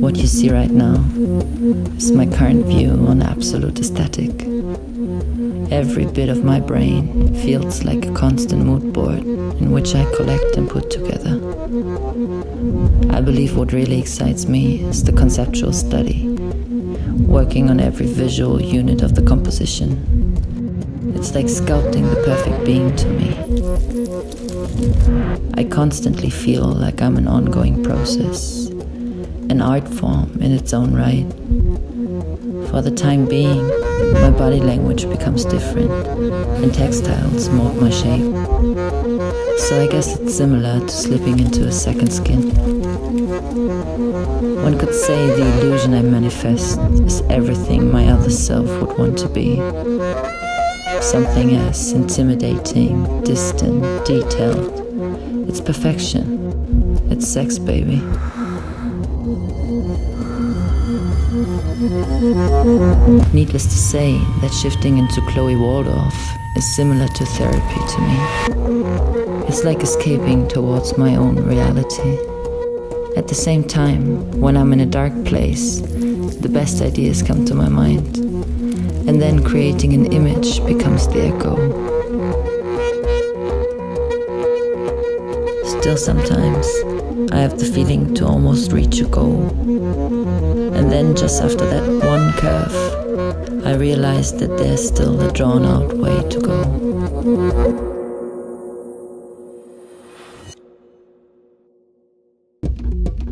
What you see right now is my current view on absolute aesthetic. Every bit of my brain feels like a constant mood board in which I collect and put together. I believe what really excites me is the conceptual study, working on every visual unit of the composition. It's like sculpting the perfect being to me. I constantly feel like I'm an ongoing process, an art form in its own right. For the time being, my body language becomes different, and textiles mold my shape. So I guess it's similar to slipping into a second skin. One could say the illusion I manifest is everything my other self would want to be. Something as intimidating, distant, detailed. It's perfection. It's sex, baby. Needless to say, that shifting into Chloe Waldorf is similar to therapy to me. It's like escaping towards my own reality. At the same time, when I'm in a dark place, the best ideas come to my mind, and then creating an image becomes the echo. Still sometimes, I have the feeling to almost reach a goal. And then just after that one curve, I realized that there's still a drawn out way to go.